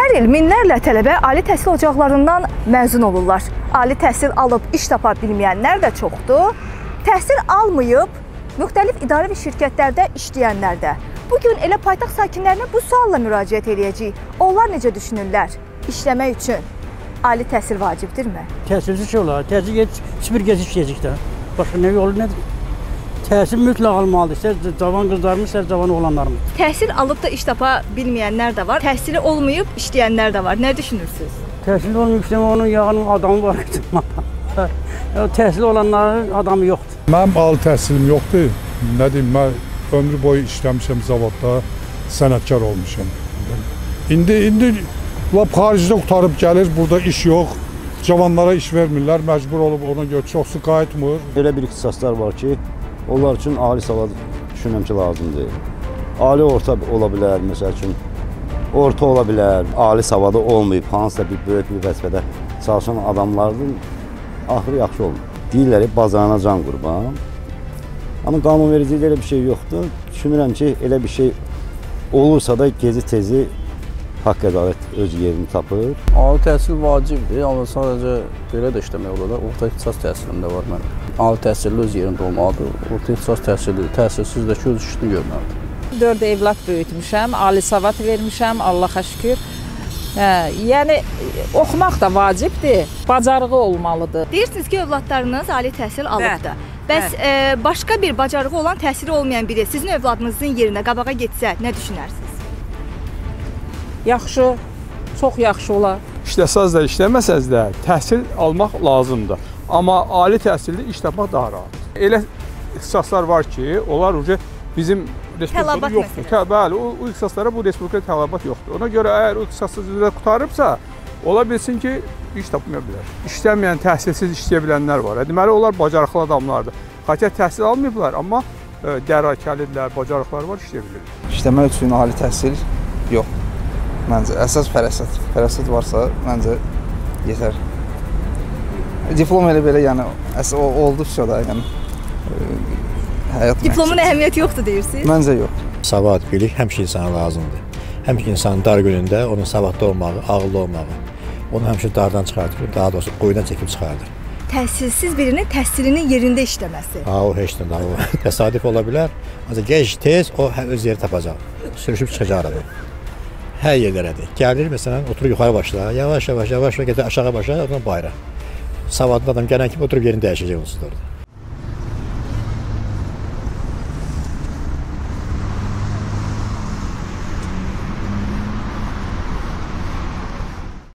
Hər il minlərlə tələbə ali təhsil ocaqlarından məzun olurlar. Ali təhsil alıb iş tapa bilməyənlər də çoxdur. Təhsil almayıb müxtəlif idarə və şirkətlərdə işləyənlər də. Bugün elə paytaxt sakinlərinə bu sualla müraciət edəcəyik. Onlar necə düşünürlər? İşləmək üçün ali təhsil vacibdirmi? Təhsilsiz şey olar. Təhsil heç bir işləyəcək də. Başqa nə yolu nədir? Təhsil mütləq almalıdır. İstər cavan qızlarımız, istər cavan oğlanlarımız. Təhsil alıb da iş tapa bilməyənlər də var. Təhsili olmayıb işləyənlər də var. Nə düşünürsünüz? Təhsili olmayıb işləyənlər, onun yağının adamı var. Təhsili olanların adamı yoxdur. Mənim ali təhsilim yoxdur. Nə deyim, mən ömrü boyu işləmişəm zavodda, sənətkar olmuşam. İndi lap xaricdə qutarıb gəlir, burada iş yox. Cavanlara iş vermirlər, məcbur olub ona görə çoxsu qayıtmır. Elə bir ixtisaslar var ki, onlar üçün ali savad düşünürəm ki, lazımdır. Ali orta ola bilər, məsəl üçün, orta ola bilər. Ali savadı olmayıb, hansısa bir böyük bir vəzifədə çalışan adamların axırı yaxşı olmur. Deyirlər, bazarına can qurban. Amma qanunvericilikdə elə bir şey yoxdur. Düşünürəm ki, elə bir şey olursa da gezi-tezi haqq ədalət öz yerini tapır. Ali təhsil vacibdir, amma sadəcə belə də işləmək olar. Orta ixtisas təhsilim də var mənim. Ali təhsilli öz yerində olmalıdır. Orta ixtisas təhsilli, təhsilsiz də ki, öz işini görməlidir. 4 evlad böyütmüşəm, ali savad vermişəm, Allaha şükür. Yəni, oxumaq da vacibdir, bacarığı olmalıdır. Deyirsiniz ki, övladlarınız ali təhsil alıbdır. Bəs başqa bir bacarığı olan, təhsili olmayan biri sizin övladınızın yerinə qabağa getsə, nə düşünərsiniz? Yaxşı, çox yaxşı olar. İşləsəz də, işləməsəz də təhsil almaq lazımdır. Amma ali təhsildə iş tapmaq daha rahat. Elə ixtisaslar var ki, onlar bizim respublikada yoxdur. Bəli, o ixtisaslara bu respublikada tələbat yoxdur. Ona görə əgər o ixtisası üzrə qutarıbsa, ola bilsin ki, iş tapmaya bilər. İşləməyən, təhsilsiz işləyə bilənlər var. Deməli, onlar bacarıqlı adamlardır. Xətir təhsil almayıblar, amma dərrakəlidirlər, bacarıqlar var, işləyə bilirlər. İşləmək üçün ali təhsil yox. Məncə, əsas fərasət varsa, məncə, yetər. Diplom elə belə, yəni, olduqca da, yəni, həyat məqsəd. Diplomun əhəmiyyəti yoxdur, deyirsiniz? Məncə, yox. Savad, bilik həmişə insana lazımdır. Həmişə insanın dar günündə onun savadda olmağı, ağıllı olmağı, onu həmişə dardan çıxardır, daha doğrusu qoyuna çəkib çıxardır. Təhsilsiz birinin təhsilinin yerində işləməsi. Ha, o heç nə, o təsadüf ola bilər. Ancaq gec, tez, o öz yeri tapacaq, sürüşüb çıxacaq aradan. Hər yerlərədir. Gəlir, məsələn, oturur yuxarı başla, yavaş-yavaş, yavaş-yavaş, aşağı başla, ondan bayra. Savadlı adam gələn kimi oturub yerini dəyişəcək onsuz da orada.